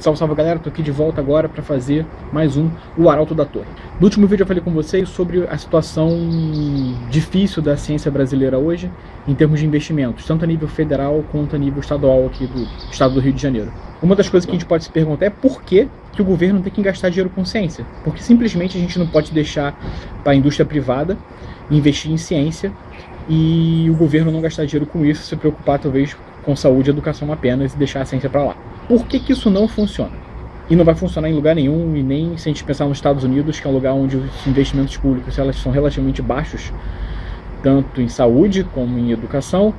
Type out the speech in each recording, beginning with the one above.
Salve, salve galera, tô aqui de volta agora para fazer mais um O Arauto da Torre. No último vídeo eu falei com vocês sobre a situação difícil da ciência brasileira hoje em termos de investimentos, tanto a nível federal quanto a nível estadual aqui do estado do Rio de Janeiro. Uma das coisas que a gente pode se perguntar é por que o governo tem que gastar dinheiro com ciência, porque simplesmente a gente não pode deixar para a indústria privada investir em ciência e o governo não gastar dinheiro com isso, se preocupar talvez com saúde e educação apenas e deixar a ciência para lá. Por que que isso não funciona? E não vai funcionar em lugar nenhum, e nem se a gente pensar nos Estados Unidos, que é um lugar onde os investimentos públicos são relativamente baixos, tanto em saúde como em educação,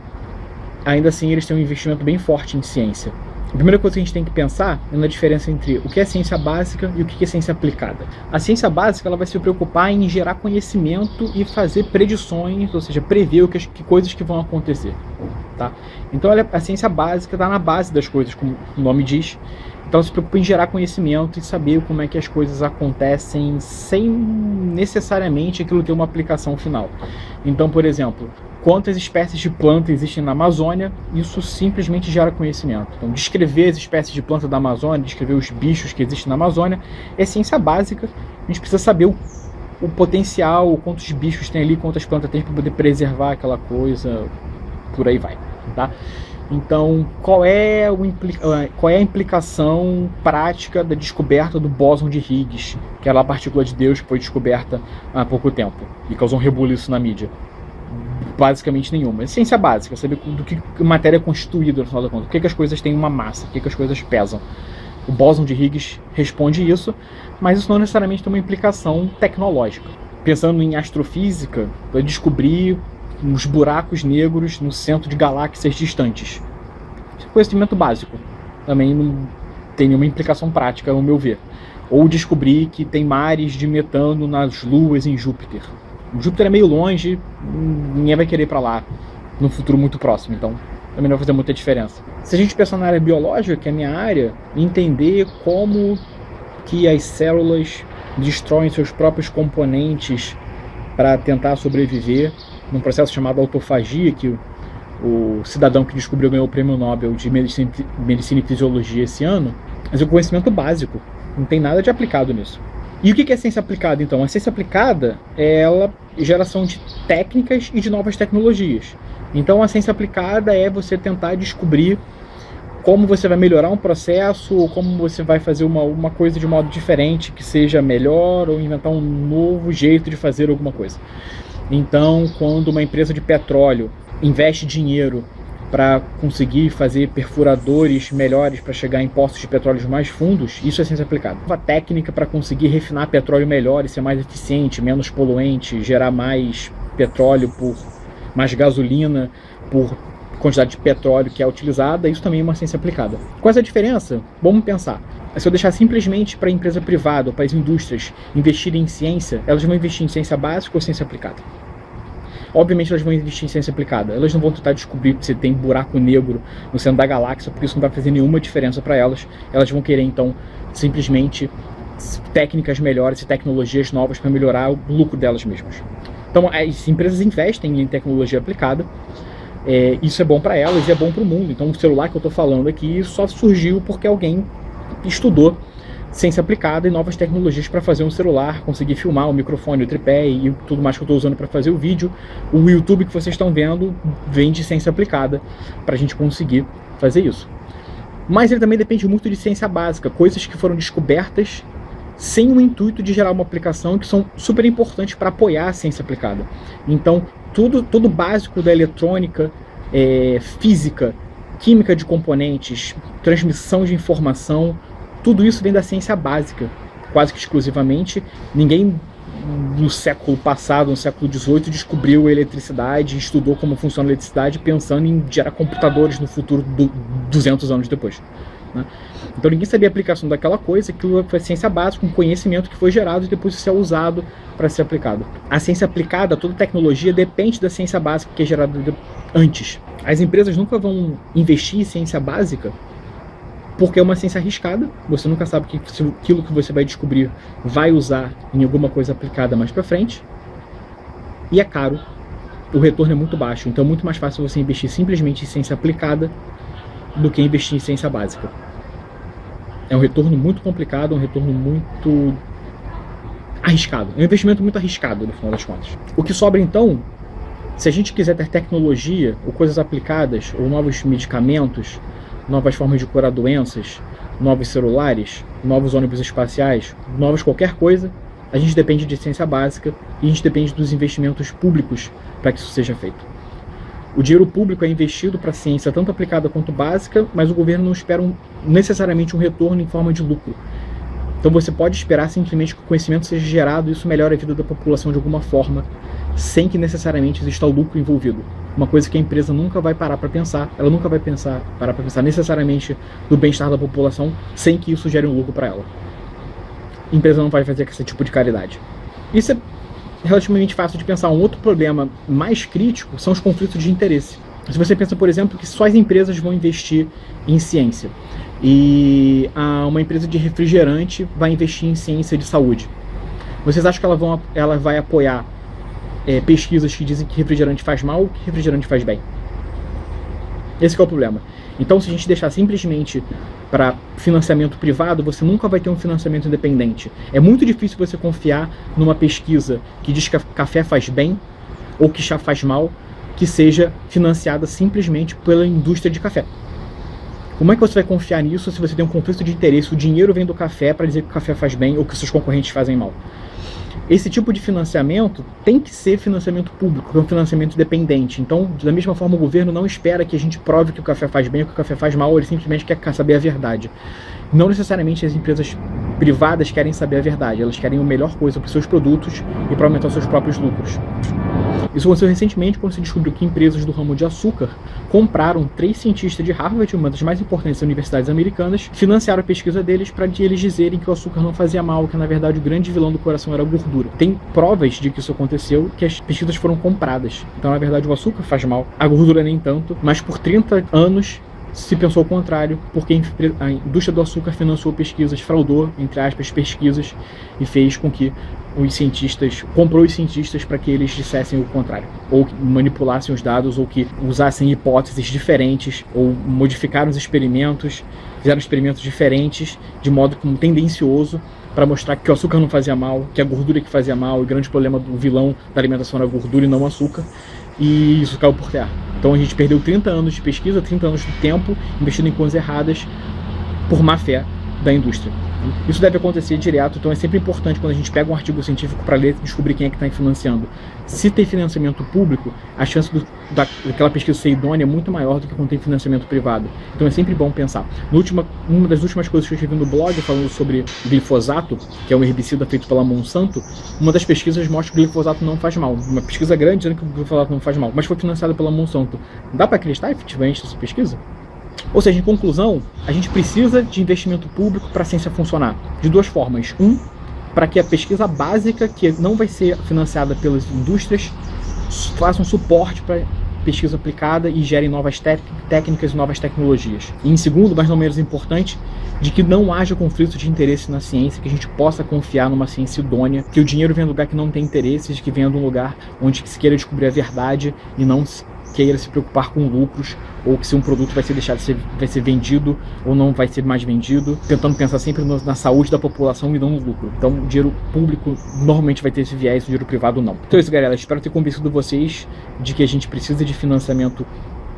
ainda assim eles têm um investimento bem forte em ciência. A primeira coisa que a gente tem que pensar é na diferença entre o que é ciência básica e o que é ciência aplicada. A ciência básica ela vai se preocupar em gerar conhecimento e fazer predições, ou seja, prever que coisas que vão acontecer. Tá? Então a ciência básica está na base das coisas, como o nome diz. Então ela se preocupa em gerar conhecimento e saber como é que as coisas acontecem sem necessariamente aquilo ter uma aplicação final. Então, por exemplo, quantas espécies de planta existem na Amazônia, isso simplesmente gera conhecimento. Então, descrever as espécies de planta da Amazônia, descrever os bichos que existem na Amazônia, é ciência básica. A gente precisa saber o potencial, quantos bichos tem ali, quantas plantas tem para poder preservar aquela coisa, por aí vai, tá? Então, qual é a implicação prática da descoberta do bóson de Higgs, que era a partícula de Deus que foi descoberta há pouco tempo e causou um rebuliço na mídia? Basicamente nenhuma. É ciência básica, saber do que a matéria é constituída, no final da conta, por que as coisas têm uma massa, por que as coisas pesam. O bóson de Higgs responde isso, mas isso não necessariamente tem uma implicação tecnológica. Pensando em astrofísica, vai descobrir uns buracos negros no centro de galáxias distantes. Isso é conhecimento básico. Também não tem nenhuma implicação prática, ao meu ver. Ou descobrir que tem mares de metano nas luas em Júpiter. O Júpiter é meio longe, ninguém vai querer ir para lá no futuro muito próximo, então também não vai fazer muita diferença. Se a gente pensar na área biológica, que é a minha área, entender como que as células destroem seus próprios componentes para tentar sobreviver, num processo chamado autofagia, que o cidadão que descobriu ganhou o prêmio Nobel de Medicina e Fisiologia esse ano, mas é um conhecimento básico, não tem nada de aplicado nisso. E o que é ciência aplicada, então? A ciência aplicada é a geração de técnicas e de novas tecnologias. Então, a ciência aplicada é você tentar descobrir como você vai melhorar um processo, ou como você vai fazer uma coisa de modo diferente, que seja melhor, ou inventar um novo jeito de fazer alguma coisa. Então, quando uma empresa de petróleo investe dinheiro para conseguir fazer perfuradores melhores para chegar em poços de petróleo mais fundos, isso é ciência aplicada. Uma técnica para conseguir refinar petróleo melhor e ser mais eficiente, menos poluente, gerar mais petróleo, mais gasolina por quantidade de petróleo que é utilizada, isso também é uma ciência aplicada. Qual é essa diferença? Vamos pensar. Se eu deixar simplesmente para a empresa privada ou para as indústrias investirem em ciência, elas vão investir em ciência básica ou ciência aplicada? Obviamente elas vão investir em ciência aplicada. Elas não vão tentar descobrir se tem buraco negro no centro da galáxia, porque isso não vai fazer nenhuma diferença para elas. Elas vão querer, então, simplesmente técnicas melhores e tecnologias novas para melhorar o lucro delas mesmas. Então, as empresas investem em tecnologia aplicada. Isso é bom para elas e é bom para o mundo. Então, o celular que eu estou falando aqui só surgiu porque alguém estudou ciência aplicada e novas tecnologias para fazer um celular, conseguir filmar o microfone, o tripé e tudo mais que eu estou usando para fazer o vídeo. O YouTube que vocês estão vendo vem de ciência aplicada para a gente conseguir fazer isso. Mas ele também depende muito de ciência básica, coisas que foram descobertas sem o intuito de gerar uma aplicação que são super importantes para apoiar a ciência aplicada. Então, tudo básico da eletrônica, física, química de componentes, transmissão de informação, tudo isso vem da ciência básica, quase que exclusivamente. Ninguém no século passado, no século XVIII, descobriu a eletricidade, estudou como funciona a eletricidade, pensando em gerar computadores no futuro, 200 anos depois, né? Então ninguém sabia a aplicação daquela coisa, aquilo foi ciência básica, um conhecimento que foi gerado e depois isso é usado para ser aplicado. A ciência aplicada, toda tecnologia, depende da ciência básica que é gerada antes. As empresas nunca vão investir em ciência básica, porque é uma ciência arriscada, você nunca sabe se aquilo que você vai descobrir vai usar em alguma coisa aplicada mais para frente, e é caro, o retorno é muito baixo, então é muito mais fácil você investir simplesmente em ciência aplicada do que investir em ciência básica. É um retorno muito complicado, um retorno muito arriscado. É um investimento muito arriscado, no final das contas. O que sobra, então, se a gente quiser ter tecnologia, ou coisas aplicadas, ou novos medicamentos, novas formas de curar doenças, novos celulares, novos ônibus espaciais, novos qualquer coisa, a gente depende de ciência básica e a gente depende dos investimentos públicos para que isso seja feito. O dinheiro público é investido para a ciência tanto aplicada quanto básica, mas o governo não espera necessariamente um retorno em forma de lucro. Então você pode esperar simplesmente que o conhecimento seja gerado e isso melhore a vida da população de alguma forma, sem que necessariamente exista o lucro envolvido. Uma coisa que a empresa nunca vai parar para pensar, ela nunca vai parar para pensar necessariamente no bem-estar da população, sem que isso gere um lucro para ela. A empresa não vai fazer esse tipo de caridade. Isso é relativamente fácil de pensar. Um outro problema mais crítico são os conflitos de interesse. Se você pensa, por exemplo, que só as empresas vão investir em ciência e uma empresa de refrigerante vai investir em ciência de saúde, vocês acham que ela vai apoiar pesquisas que dizem que refrigerante faz mal ou que refrigerante faz bem? Esse que é o problema. Então, se a gente deixar simplesmente para financiamento privado, você nunca vai ter um financiamento independente. É muito difícil você confiar numa pesquisa que diz que café faz bem ou que chá faz mal, que seja financiada simplesmente pela indústria de café. Como é que você vai confiar nisso se você tem um conflito de interesse? O dinheiro vem do café para dizer que o café faz bem ou que seus concorrentes fazem mal. Esse tipo de financiamento tem que ser financiamento público, é um financiamento dependente. Então, da mesma forma, o governo não espera que a gente prove que o café faz bem ou que o café faz mal, ele simplesmente quer saber a verdade. Não necessariamente as empresas privadas querem saber a verdade, elas querem a melhor coisa para os seus produtos e para aumentar os seus próprios lucros. Isso aconteceu recentemente quando se descobriu que empresas do ramo de açúcar compraram 3 cientistas de Harvard, uma das mais importantes universidades americanas, financiaram a pesquisa deles para eles dizerem que o açúcar não fazia mal, que na verdade o grande vilão do coração era a gordura. Tem provas de que isso aconteceu, que as pesquisas foram compradas. Então, na verdade, o açúcar faz mal, a gordura nem tanto, mas por 30 anos se pensou o contrário, porque a indústria do açúcar financiou pesquisas, fraudou, entre aspas, pesquisas, e fez com que os cientistas, comprou os cientistas para que eles dissessem o contrário, ou que manipulassem os dados, ou que usassem hipóteses diferentes, ou modificaram os experimentos, fizeram experimentos diferentes, de modo que um tendencioso, para mostrar que o açúcar não fazia mal, que a gordura que fazia mal, o grande problema do vilão da alimentação era a gordura e não o açúcar, e isso caiu por terra. Então a gente perdeu 30 anos de pesquisa, 30 anos de tempo, investindo em coisas erradas por má fé da indústria. Isso deve acontecer direto, então é sempre importante quando a gente pega um artigo científico para ler e descobrir quem é que está financiando. Se tem financiamento público, a chance daquela pesquisa ser idônea é muito maior do que quando tem financiamento privado. Então é sempre bom pensar. Uma das últimas coisas que eu escrevi no blog falando sobre glifosato, que é um herbicida feito pela Monsanto, uma das pesquisas mostra que o glifosato não faz mal. Uma pesquisa grande dizendo que o glifosato não faz mal, mas foi financiada pela Monsanto. Dá para acreditar efetivamente essa pesquisa? Ou seja, em conclusão, a gente precisa de investimento público para a ciência funcionar. De duas formas. Um, para que a pesquisa básica, que não vai ser financiada pelas indústrias, faça um suporte para pesquisa aplicada e gerem novas técnicas e novas tecnologias. E em segundo, mas não menos importante, de que não haja conflito de interesse na ciência, que a gente possa confiar numa ciência idônea, que o dinheiro venha de um lugar que não tem interesses, que venha de um lugar onde se queira descobrir a verdade e não queira se preocupar com lucros, ou que se um produto vai ser deixado de ser, vai ser vendido ou não vai ser mais vendido, tentando pensar sempre na saúde da população e não no lucro. Então o dinheiro público normalmente vai ter esse viés, o dinheiro privado não. Então é isso, galera, espero ter convencido vocês de que a gente precisa de financiamento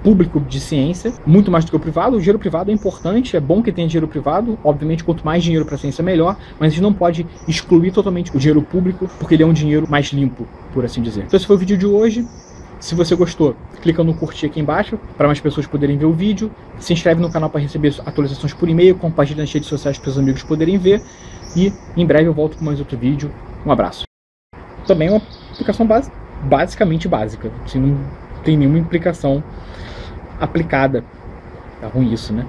público de ciência, muito mais do que o privado. O dinheiro privado é importante, é bom que tenha dinheiro privado, obviamente quanto mais dinheiro para a ciência melhor, mas a gente não pode excluir totalmente o dinheiro público, porque ele é um dinheiro mais limpo, por assim dizer. Então esse foi o vídeo de hoje. Se você gostou, clica no curtir aqui embaixo para mais pessoas poderem ver o vídeo. Se inscreve no canal para receber atualizações por e-mail, compartilha nas redes sociais para os amigos poderem ver. E em breve eu volto com mais outro vídeo. Um abraço. Também é uma aplicação basicamente básica. Assim, não tem nenhuma implicação aplicada. Tá ruim isso, né?